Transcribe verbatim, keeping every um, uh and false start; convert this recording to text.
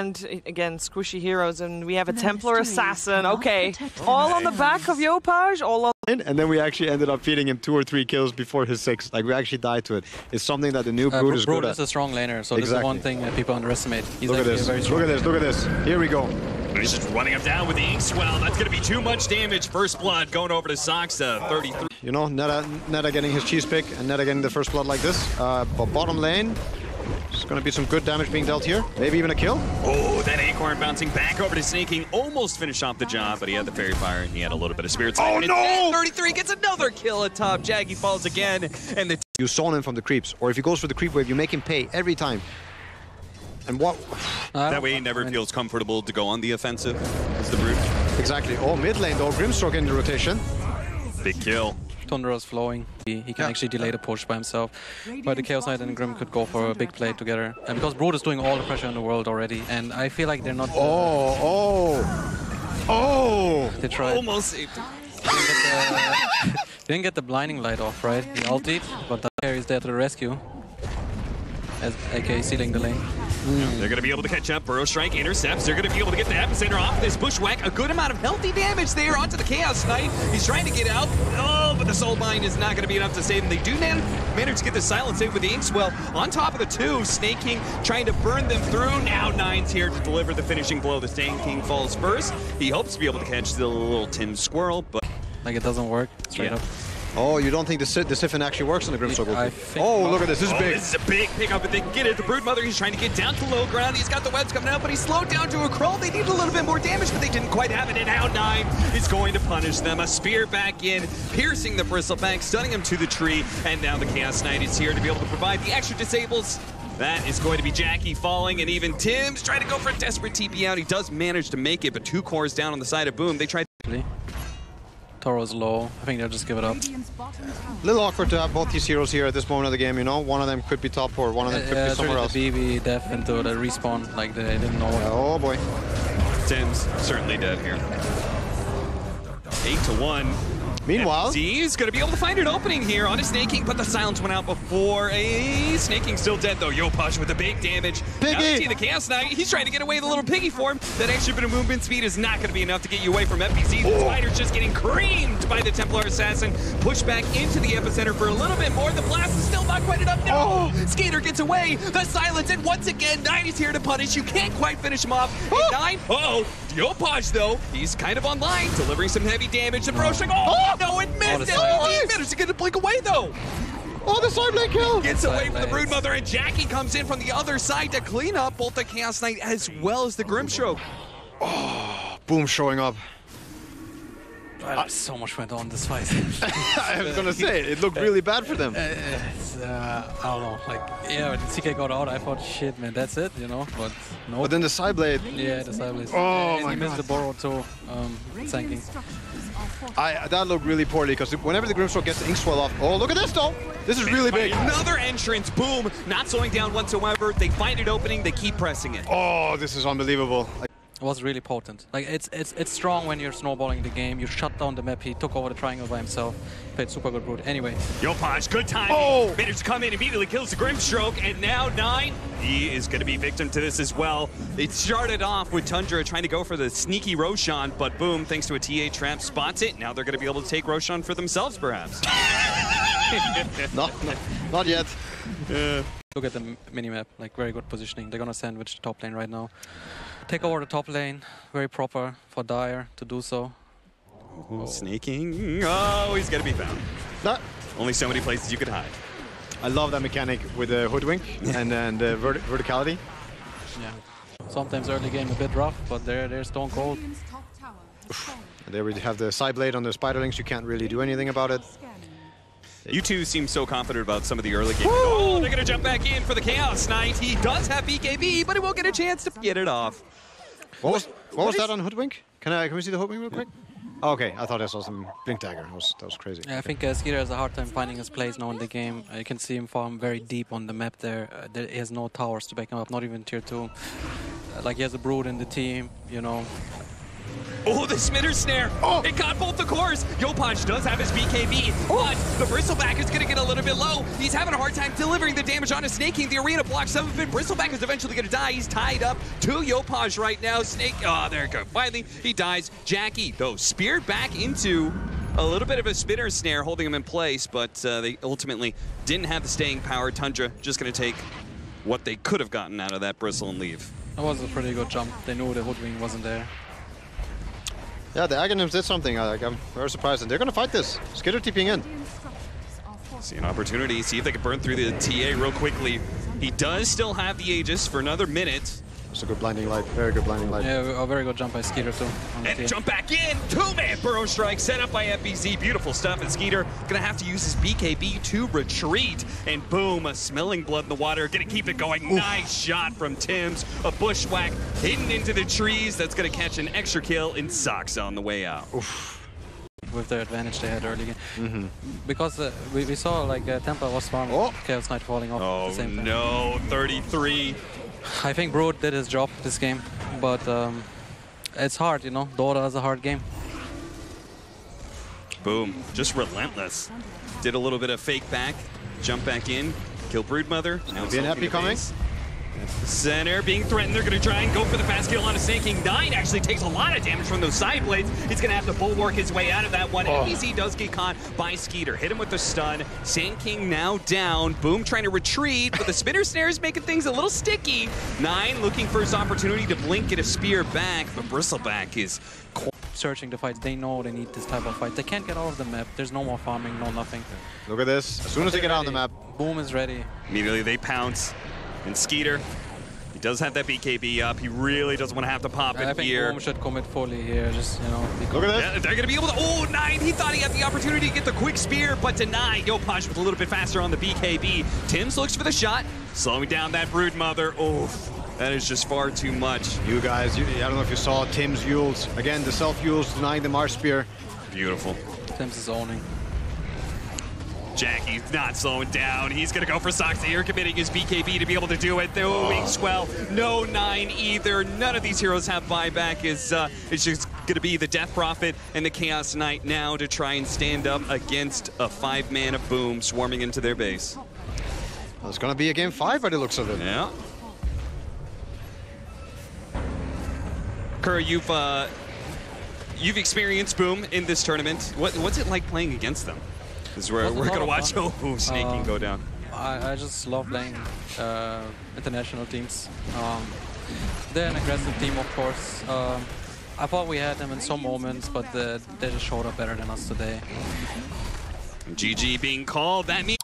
And again, squishy heroes, and we have a Templar Assassin. Okay, all on the back of Yopaj, all on... And then we actually ended up feeding him two or three kills before his six. Like, we actually died to it. It's something that the new Brood uh, is Brood good is at. A strong laner, so exactly. This is one thing that people underestimate. He's look at this, very look at this, look at this. Here we go. He's just running him down with the ink swell. That's going to be too much damage. First blood going over to Saksa, thirty-three. You know, Netta, Netta getting his cheese pick, and Netta getting the first blood like this. Uh, but bottom lane... There's going to be some good damage being dealt here. Maybe even a kill. Oh, that Acorn bouncing back over to Sneyking. Almost finished off the job, but he had the Fairy Fire and he had a little bit of Spirit Sight. Oh, no! thirty-three gets another kill atop. Jaggy falls again. and the You saw him from the creeps. Or if he goes for the creep wave, you make him pay every time. And what... That way he never feels comfortable to go on the offensive. It's the Brute. Exactly. Oh, mid lane, though. Grimstroke in the rotation. Big kill. Tundra is flowing. He, he can yeah. actually delay the push by himself. But the Chaos Knight and Grim could go for a big play together. And because Brood is doing all the pressure in the world already, and I feel like they're not... Oh, oh, oh! They tried. Almost saved him. They didn't get the blinding light off, right? He ulted, but the carry is there to the rescue. As A K sealing the lane. Mm. They're going to be able to catch up. Burrow Strike intercepts. They're going to be able to get the Epicenter off this Bushwhack. A good amount of healthy damage there onto the Chaos Knight. He's trying to get out. Oh, but the Soul Bind is not going to be enough to save him. They do man manage to get the silence save with the Inkswell. On top of the two, Sneyking trying to burn them through. Now Nine's here to deliver the finishing blow. The Sneyking falls first. He hopes to be able to catch the little Tim Squirrel, but... Like, it doesn't work straight yeah. up. Oh, you don't think the Siphon actually works on the Grimstroke? Oh, look at this. This is oh, big. This is a big pickup, but they can get it. The Broodmother, he's trying to get down to low ground. He's got the webs coming out, but he's slowed down to a crawl. They need a little bit more damage, but they didn't quite have it. And now Nine is going to punish them. A spear back in, piercing the Bristleback, stunning him to the tree. And now the Chaos Knight is here to be able to provide the extra disables. That is going to be Jackie falling, and even Tim's trying to go for a desperate T P out. He does manage to make it, but two cores down on the side of Boom. They tried to... Toro's low. I think they'll just give it up. A little awkward to have both these heroes here at this moment of the game, you know? One of them could be top or one of them could uh, be somewhere else. Yeah, B B deaf into the respawn, like they didn't know. Oh boy. Tim's certainly dead here. eight to one. Meanwhile, Z's going to be able to find an opening here on a Sneyking, but the silence went out before a Sneyking still dead, though. Yopaj with the big damage. Piggy! The Chaos Knight, he's trying to get away the little piggy form. That extra bit of movement speed is not going to be enough to get you away from F B Z. The Spider's just getting creamed by the Templar Assassin. Push back into the Epicenter for a little bit more. The blast is still not quite enough. No! Oh. Skater gets away. The silence, and once again, Nine is here to punish. You can't quite finish him off. Oh. Nine, uh-oh. Yopaj, though, he's kind of online, delivering some heavy damage to Roshan. Oh! oh. No, it missed oh, it! He managed to get a blink away, though! Oh, the side blink kill! Gets away from the Broodmother, and Jackie comes in from the other side to clean up both the Chaos Knight as well as the Grimstroke. Oh, Boom showing up. I, so much went on this fight. I was gonna say, it looked really bad for them. It's, uh, I don't know, like, yeah, when C K got out, I thought, shit, man, that's it, you know, but no. But then the side blade. Yeah, the side blade. Oh, and my he God. Missed the borrow, too, um, Sanking. I, that looked really poorly, because whenever the Grimstroke gets the ink swell off... Oh, look at this, though! This is really big! Another entrance, Boom! Not slowing down whatsoever. They find it opening, they keep pressing it. Oh, this is unbelievable. It was really potent. Like, it's it's it's strong when you're snowballing the game. You shut down the map. He took over the triangle by himself. Played super good Brood. Anyway. Yopaj, good timing. Oh! Managed to come in, immediately kills the Grimstroke, and now Nine. He is going to be victim to this as well. It started off with Tundra trying to go for the sneaky Roshan, but Boom, thanks to a T A trap, spots it. Now they're going to be able to take Roshan for themselves, perhaps. not, not, not yet. Uh. Look at the minimap. Like, very good positioning. They're going to sandwich the top lane right now. Take over the top lane, very proper for Dire to do so. Oh. Sneyking. Oh, he's gonna be found. That. Only so many places you could hide. I love that mechanic with the uh, Hoodwink and then the vert verticality. Yeah. Sometimes early game a bit rough, but they're, they're stone cold. There we have the side blade on the Spiderlings. You can't really do anything about it. You two seem so confident about some of the early games. Oh, they're going to jump back in for the Chaos Knight. He does have B K B, but he won't get a chance to get it off. What was, what what was that on Hoodwink? Can I can we see the Hoodwink real quick? Oh, okay, I thought I saw some Blink Dagger. That was, that was crazy. Yeah, I think uh, Skeeter has a hard time finding his place now in the game. Uh, you can see him farm very deep on the map there. Uh, there he has no towers to back him up, not even tier two. Uh, like, he has a Brood in the team, you know. Oh, the Smitter Snare. Oh. It got both the cores. Yopaj does have his B K B, but the Bristleback is going to get a little bit low. He's having a hard time delivering the damage on a Sneyking. The arena block seven pin. Bristleback is eventually going to die. He's tied up to Yopaj right now. Snake. Oh, there it goes. Finally, he dies. Jackie, though, speared back into a little bit of a Smitter Snare, holding him in place, but uh, they ultimately didn't have the staying power. Tundra just going to take what they could have gotten out of that Bristle and leave. That was a pretty good jump. They knew the Hoodwink wasn't there. Yeah, the Aghanim's did something. Like, I'm very surprised. And they're going to fight this. Skidder TPing in. See an opportunity. See if they can burn through the T A real quickly. He does still have the Aegis for another minute. That's a good blinding light. Very good blinding light. Yeah, a very good jump by Skeeter, too. And jump back in. Two-man burrow strike set up by F B Z. Beautiful stuff. And Skeeter going to have to use his B K B to retreat. And boom, a smelling blood in the water. Going to keep it going. Oof. Nice shot from Tim's. A bushwhack hidden into the trees. That's going to catch an extra kill. And Saksa on the way out. Oof. With the advantage they had early game. Mm-hmm. Because uh, we, we saw, like, uh, Templar was farming. Oh. Chaos Knight falling off. Oh, the same thing. No. thirty-three. I think Brood did his job this game, but um, it's hard, you know. Dota is a hard game. Boom. Just relentless. Did a little bit of fake back, jump back in, kill Broodmother. Now it's happy coming. Center being threatened. They're going to try and go for the fast kill on a Sneyking. Nine actually takes a lot of damage from those side blades. He's going to have to bulwark his way out of that one. Oh. F B Z does get caught by Skeeter. Hit him with the stun. Sneyking now down. Boom trying to retreat, but the Smitter Snare is making things a little sticky. Nine looking for his opportunity to blink, get a spear back, but Bristleback is searching the fights. They know they need this type of fight. They can't get out of the map. There's no more farming, no nothing. Look at this. As soon as they get out of the map, Boom is ready. Immediately they pounce. And Skeeter, he does have that B K B up. He really doesn't want to have to pop I it think here. I think Boom should commit fully here. Just, you know, look at that. Yeah, they're going to be able to. Oh, nine. He thought he had the opportunity to get the quick spear, but denied. Yopaj with a little bit faster on the B K B. Tim's looks for the shot, slowing down that Broodmother. Oof. That is just far too much. You guys, you, I don't know if you saw Tim's Yules. Again, the self Yules denying the Mars spear. Beautiful. Tim's is owning. Jackie's not slowing down. He's going to go for Saksa here, committing his B K B to be able to do it. No Wing Swell, no nine either. None of these heroes have buyback. Is uh, it's just going to be the Death Prophet and the Chaos Knight now to try and stand up against a five-man of Boom swarming into their base. Well, it's going to be a game five by the looks of it. Yeah. Kuro, you've uh, you've experienced Boom in this tournament. What, what's it like playing against them? Is where we're going to watch oh, Sneyking uh, go down. I, I just love playing uh, international teams. Um, they're an aggressive team, of course. Um, I thought we had them in some moments, but the, they just showed up better than us today. G G being called. That means